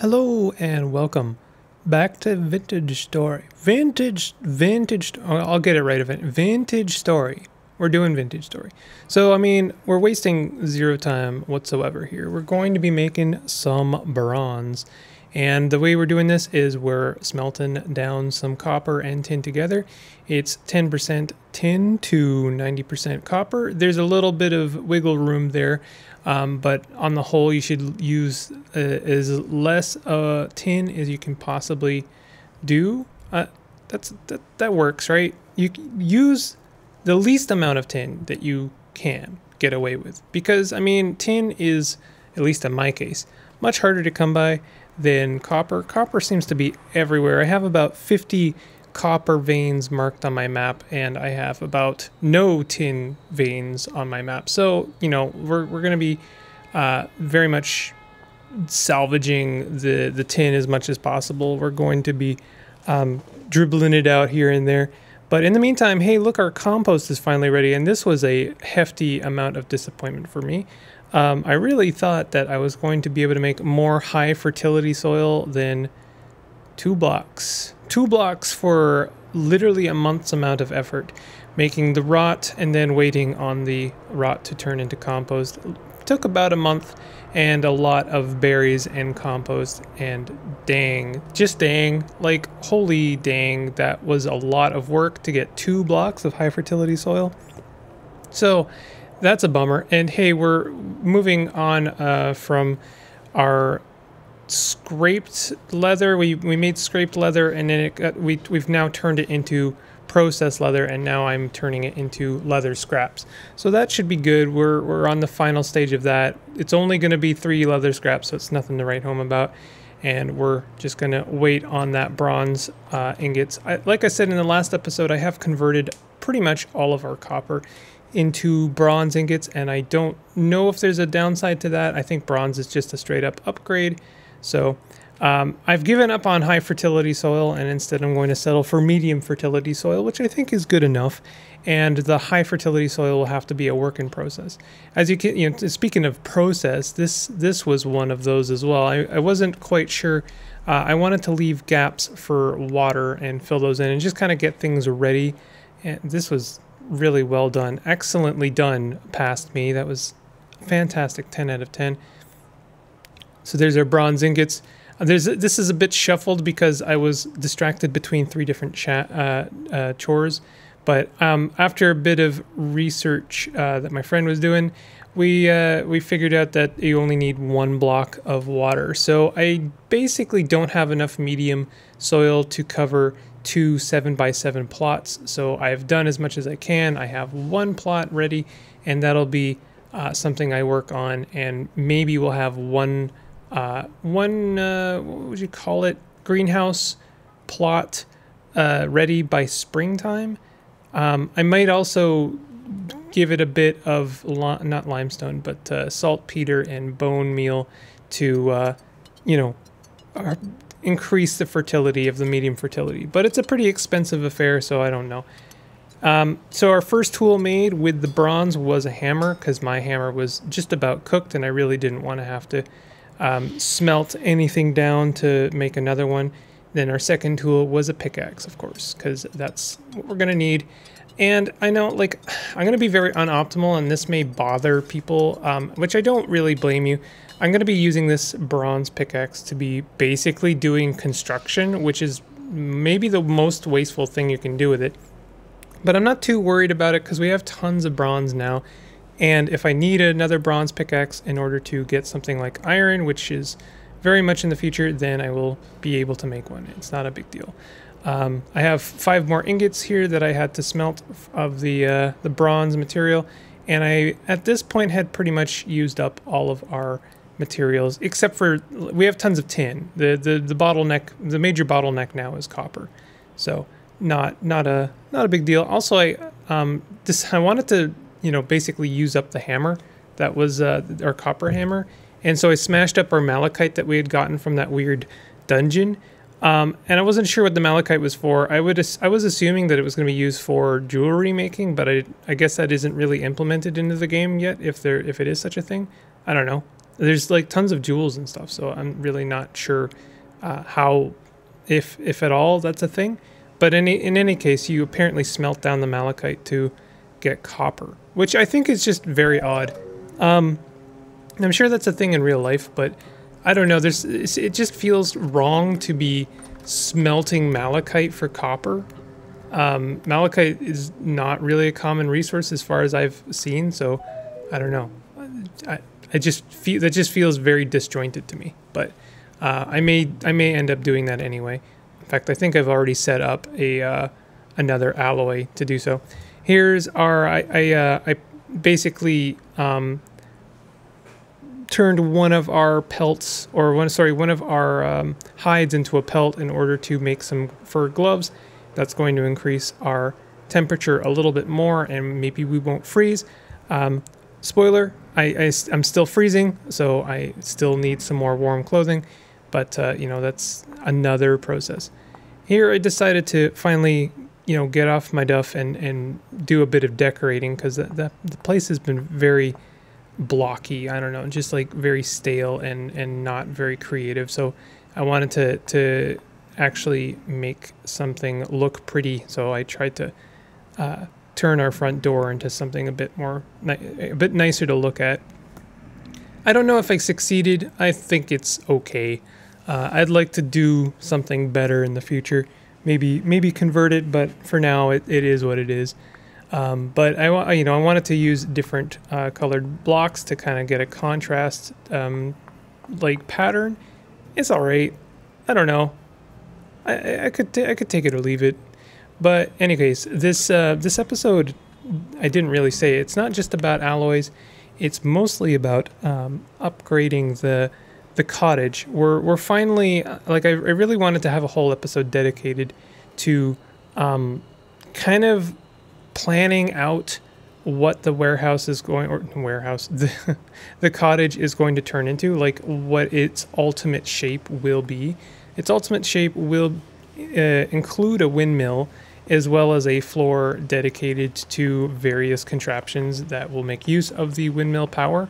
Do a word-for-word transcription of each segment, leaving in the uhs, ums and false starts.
Hello and welcome back to Vintage Story. Vintage, Vintage, I'll get it right of it. Vintage Story. We're doing Vintage Story. So, I mean, we're wasting zero time whatsoever here. We're going to be making some bronze. And the way we're doing this is we're smelting down some copper and tin together. It's ten percent tin to ninety percent copper. There's a little bit of wiggle room there. Um, but on the whole, you should use uh, as less uh, tin as you can possibly do. Uh, that's that, that works, right? You use the least amount of tin that you can get away with, because I mean, tin is, at least in my case, much harder to come by than copper. Copper seems to be everywhere. I have about fifty copper veins marked on my map, and I have about no tin veins on my map. So, you know, we're, we're going to be uh, very much salvaging the, the tin as much as possible. We're going to be um, dribbling it out here and there. But in the meantime, hey, look, our compost is finally ready. And this was a hefty amount of disappointment for me. Um, I really thought that I was going to be able to make more high fertility soil than two blocks. Two blocks for literally a month's amount of effort, making the rot and then waiting on the rot to turn into compost. It took about a month and a lot of berries and compost, and dang, just dang, like holy dang, that was a lot of work to get two blocks of high fertility soil. So that's a bummer. And hey, we're moving on uh, from our scraped leather. We we made scraped leather, and then it got, we, we've now turned it into processed leather, and now I'm turning it into leather scraps, so that should be good. We're, we're on the final stage of that. It's only going to be three leather scraps, so it's nothing to write home about, and we're just going to wait on that bronze uh, ingots. I, like I said in the last episode, I have converted pretty much all of our copper into bronze ingots, and I don't know if there's a downside to that. I think bronze is just a straight up upgrade. So um, I've given up on high fertility soil, and instead I'm going to settle for medium fertility soil, which I think is good enough. And the high fertility soil will have to be a work in process. As you can, you know, speaking of process, this this was one of those as well. I, I wasn't quite sure. Uh, I wanted to leave gaps for water and fill those in and just kind of get things ready. And this was really well done. Excellently done past me. That was fantastic. ten out of ten. So there's our bronze ingots. There's, this is a bit shuffled because I was distracted between three different cha uh, uh, chores. But um, after a bit of research uh, that my friend was doing, we, uh, we figured out that you only need one block of water. So I basically don't have enough medium soil to cover two seven by seven plots. So I've done as much as I can. I have one plot ready, and that'll be uh, something I work on, and maybe we'll have one uh one uh what would you call it greenhouse plot uh ready by springtime. um I might also give it a bit of li not limestone but uh, saltpeter and bone meal to uh you know increase the fertility of the medium fertility, but it's a pretty expensive affair, so I don't know. Um, so our first tool made with the bronze was a hammer, because my hammer was just about cooked and I really didn't want to have to Um, smelt anything down to make another one. Then our second tool was a pickaxe, of course, because that's what we're gonna need. And I know, like, I'm gonna be very unoptimal, and this may bother people, um, which I don't really blame you. I'm gonna be using this bronze pickaxe to be basically doing construction, which is maybe the most wasteful thing you can do with it. But I'm not too worried about it because we have tons of bronze now. And if I need another bronze pickaxe in order to get something like iron, which is very much in the future, then I will be able to make one. It's not a big deal. Um, I have five more ingots here that I had to smelt of the, uh, the bronze material. And I, at this point, had pretty much used up all of our materials, except for we have tons of tin. The, the, the bottleneck, the major bottleneck now is copper. So not, not, a, not a big deal. Also, I, um, this, I wanted to... you know, basically use up the hammer that was uh, our copper hammer, and so I smashed up our malachite that we had gotten from that weird dungeon, um, and I wasn't sure what the malachite was for. I would I was assuming that it was going to be used for jewelry making, but I I guess that isn't really implemented into the game yet. If there if it is such a thing, I don't know. there's like tons of jewels and stuff, so I'm really not sure uh, how, if if at all, that's a thing. But in, in any case, you apparently smelt down the malachite to get copper, which I think is just very odd. Um, I'm sure that's a thing in real life, but I don't know. There's, it just feels wrong to be smelting malachite for copper. Um, malachite is not really a common resource as far as I've seen, so I don't know. I, I just feel, that just feels very disjointed to me, but uh, I may I may end up doing that anyway. In fact, I think I've already set up a uh, another alloy to do so. Here's our, I, I, uh, I basically um, turned one of our pelts, or one, sorry, one of our um, hides into a pelt in order to make some fur gloves. That's going to increase our temperature a little bit more, and maybe we won't freeze. Um, spoiler, I, I, I'm still freezing, so I still need some more warm clothing. But, uh, you know, that's another process. Here I decided to finally, you know, get off my duff and, and do a bit of decorating, because the, the, the place has been very blocky. I don't know, just like very stale and, and not very creative. So I wanted to, to actually make something look pretty. So I tried to uh, turn our front door into something a bit more, a bit nicer to look at. I don't know if I succeeded. I think it's okay. Uh, I'd like to do something better in the future. Maybe maybe convert it, but for now it, it is what it is. Um, but I you know I wanted to use different uh, colored blocks to kind of get a contrast um, like pattern. It's all right. I don't know. I I could t I could take it or leave it. But anyways, this uh, this episode, I didn't really say, it's not just about alloys. It's mostly about um, upgrading the the cottage. We're we're finally, like, I, I really wanted to have a whole episode dedicated to um, kind of planning out what the warehouse is going, or warehouse the the cottage is going to turn into, like what its ultimate shape will be. Its ultimate shape will uh, include a windmill, as well as a floor dedicated to various contraptions that will make use of the windmill power,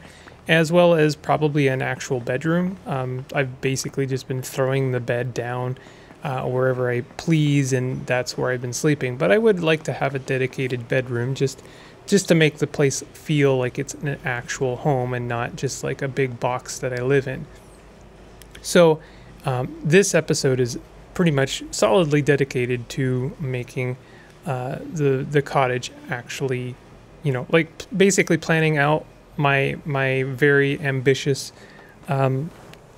as well as probably an actual bedroom. Um, I've basically just been throwing the bed down uh, wherever I please, and that's where I've been sleeping. But I would like to have a dedicated bedroom, just, just to make the place feel like it's an actual home and not just like a big box that I live in. So um, this episode is pretty much solidly dedicated to making uh, the the cottage actually, you know, like basically planning out my my very ambitious um,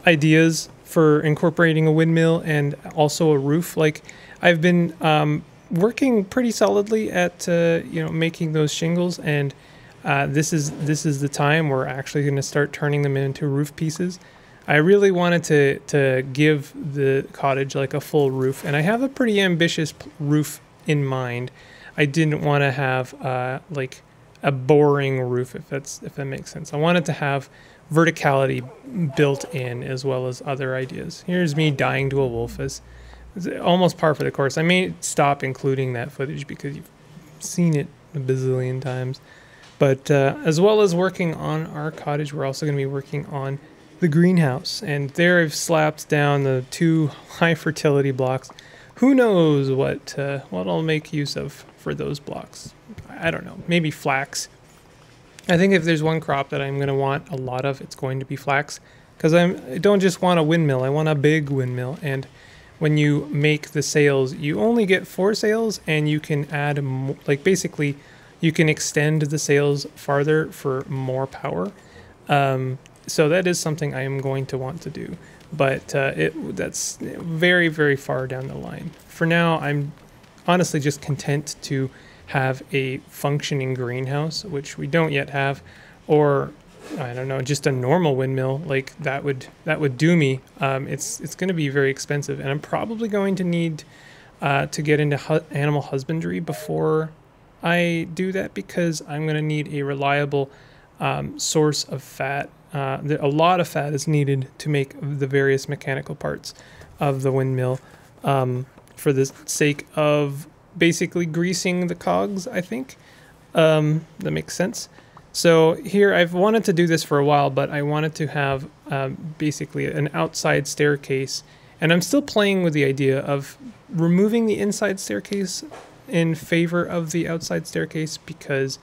ideas for incorporating a windmill and also a roof. Like, I've been um, working pretty solidly at uh, you know, making those shingles, and uh, this is this is the time we're actually going to start turning them into roof pieces. I really wanted to, to give the cottage like a full roof, and I have a pretty ambitious roof in mind. I didn't want to have uh, like a boring roof, if that's if that makes sense. I wanted to have verticality built in, as well as other ideas. Here's me dying to a wolf. It's almost par for the course. I may stop including that footage because you've seen it a bazillion times. But uh, as well as working on our cottage, we're also going to be working on the greenhouse, and there I've slapped down the two high fertility blocks. Who knows what uh, what I'll make use of for those blocks? I don't know. Maybe flax. I think if there's one crop that I'm going to want a lot of, it's going to be flax, because I'm I don't just want a windmill. I want a big windmill, and when you make the sails, you only get four sails, and you can add more, like basically you can extend the sails farther for more power. Um, So that is something I am going to want to do, but uh, it, that's very, very far down the line. For now, I'm honestly just content to have a functioning greenhouse, which we don't yet have, or I don't know, just a normal windmill. Like that would that would do me. Um, it's it's going to be very expensive, and I'm probably going to need uh, to get into hu animal husbandry before I do that, because I'm going to need a reliable um, source of fat. Uh, a lot of fat is needed to make the various mechanical parts of the windmill um, for the sake of basically greasing the cogs, I think. Um, that makes sense. So here, I've wanted to do this for a while, but I wanted to have um, basically an outside staircase. And I'm still playing with the idea of removing the inside staircase in favor of the outside staircase because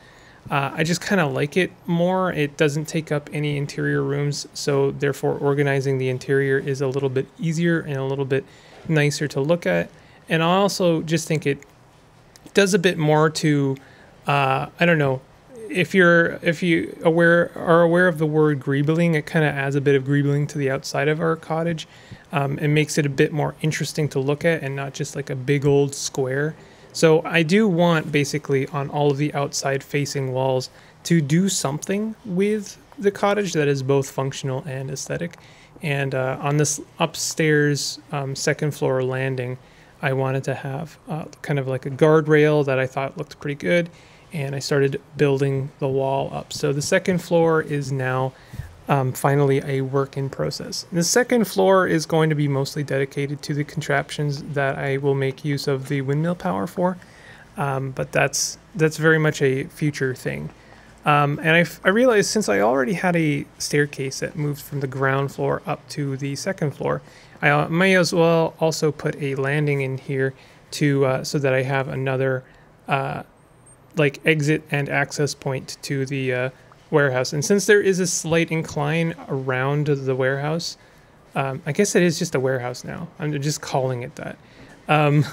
uh, I just kind of like it more. It doesn't take up any interior rooms, so therefore organizing the interior is a little bit easier and a little bit nicer to look at. And I also just think it does a bit more to, uh, I don't know, if you're if you aware are aware of the word greebling, it kind of adds a bit of greebling to the outside of our cottage. Um, it makes it a bit more interesting to look at and not just like a big old square. So I do want basically on all of the outside facing walls to do something with the cottage that is both functional and aesthetic. And uh, on this upstairs um, second floor landing, I wanted to have uh, kind of like a guardrail that I thought looked pretty good. And I started building the wall up. So the second floor is now um, finally a work in process. The second floor is going to be mostly dedicated to the contraptions that I will make use of the windmill power for, um, but that's that's very much a future thing. Um, and I, I realized since I already had a staircase that moved from the ground floor up to the second floor, I may as well also put a landing in here to uh, so that I have another uh, like exit and access point to the uh, warehouse. And since there is a slight incline around the warehouse, um, I guess it is just a warehouse now. I'm just calling it that. Um,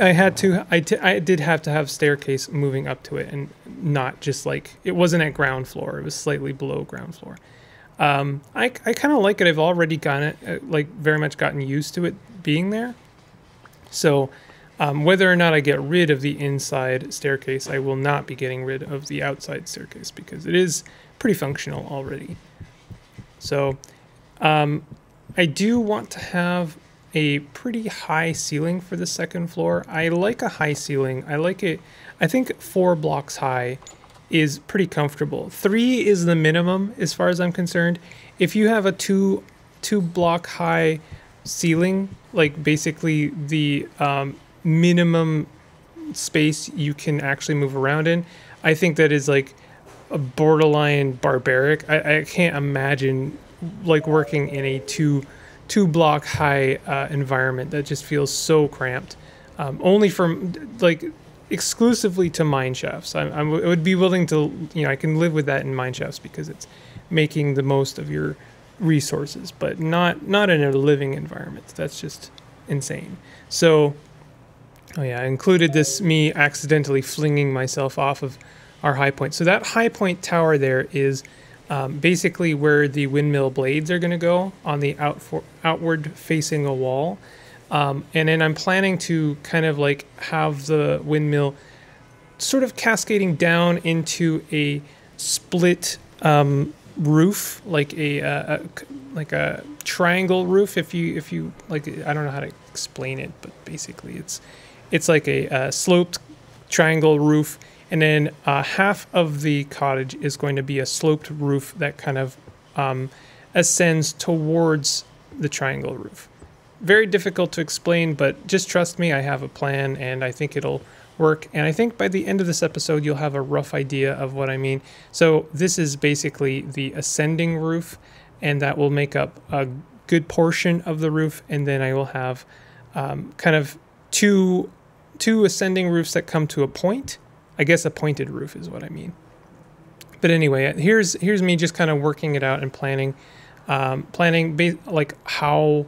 I had to, I, t I did have to have staircase moving up to it and not just like, it wasn't at ground floor. It was slightly below ground floor. Um, I, I kind of like it. I've already gotten it, like very much gotten used to it being there. So Um, whether or not I get rid of the inside staircase, I will not be getting rid of the outside staircase because it is pretty functional already. So um, I do want to have a pretty high ceiling for the second floor. I like a high ceiling. I like it. I think four blocks high is pretty comfortable. Three is the minimum as far as I'm concerned. If you have a two, two block high ceiling, like basically the um, minimum space you can actually move around in, I think that is like a borderline barbaric. I, I can't imagine like working in a two two block high uh, environment. That just feels so cramped. Um, only from like exclusively to mineshafts. I, I would be willing to, you know, I can live with that in mineshafts because it's making the most of your resources, but not not in a living environment. That's just insane. So. Oh yeah, I included this, me accidentally flinging myself off of our high point. So that high point tower there is um, basically where the windmill blades are going to go on the out for, outward facing a wall. Um, and then I'm planning to kind of like have the windmill sort of cascading down into a split um, roof, like a, uh, a like a triangle roof. If you if you like, I don't know how to explain it, but basically it's It's like a uh, sloped triangle roof, and then uh, half of the cottage is going to be a sloped roof that kind of um, ascends towards the triangle roof. Very difficult to explain, but just trust me, I have a plan, and I think it'll work. And I think by the end of this episode, you'll have a rough idea of what I mean. So this is basically the ascending roof, and that will make up a good portion of the roof, and then I will have um, kind of two... two ascending roofs that come to a point. I guess a pointed roof is what I mean. But anyway, here's here's me just kind of working it out and planning, um, planning ba like how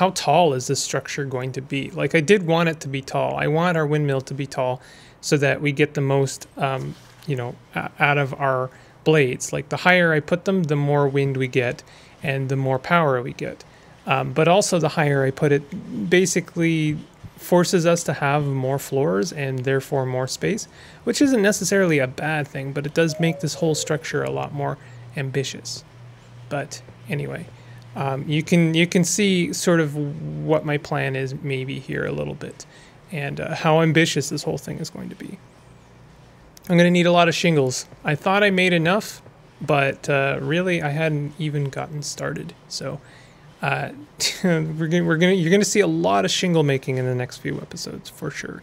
how tall is this structure going to be? Like I did want it to be tall. I want our windmill to be tall so that we get the most, um, you know, out of our blades. Like the higher I put them, the more wind we get and the more power we get. Um, but also the higher I put it, basically forces us to have more floors and therefore more space, which isn't necessarily a bad thing, but it does make this whole structure a lot more ambitious. But anyway, um, you can you can see sort of what my plan is maybe here a little bit and uh, how ambitious this whole thing is going to be. I'm going to need a lot of shingles. I thought I made enough, but uh, really I hadn't even gotten started. So Uh, we're gonna, we're gonna, you're going to see a lot of shingle making in the next few episodes for sure,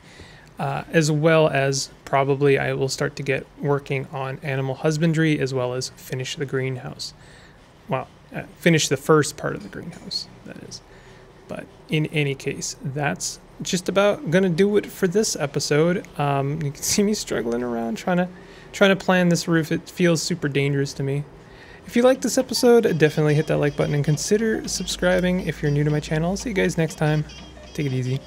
uh, as well as probably I will start to get working on animal husbandry as well as finish the greenhouse. Well, uh, finish the first part of the greenhouse, that is. But in any case, that's just about gonna do it for this episode. Um, you can see me struggling around trying to trying to plan this roof. It feels super dangerous to me. If you liked this episode, definitely hit that like button and consider subscribing if you're new to my channel. I'll see you guys next time. Take it easy.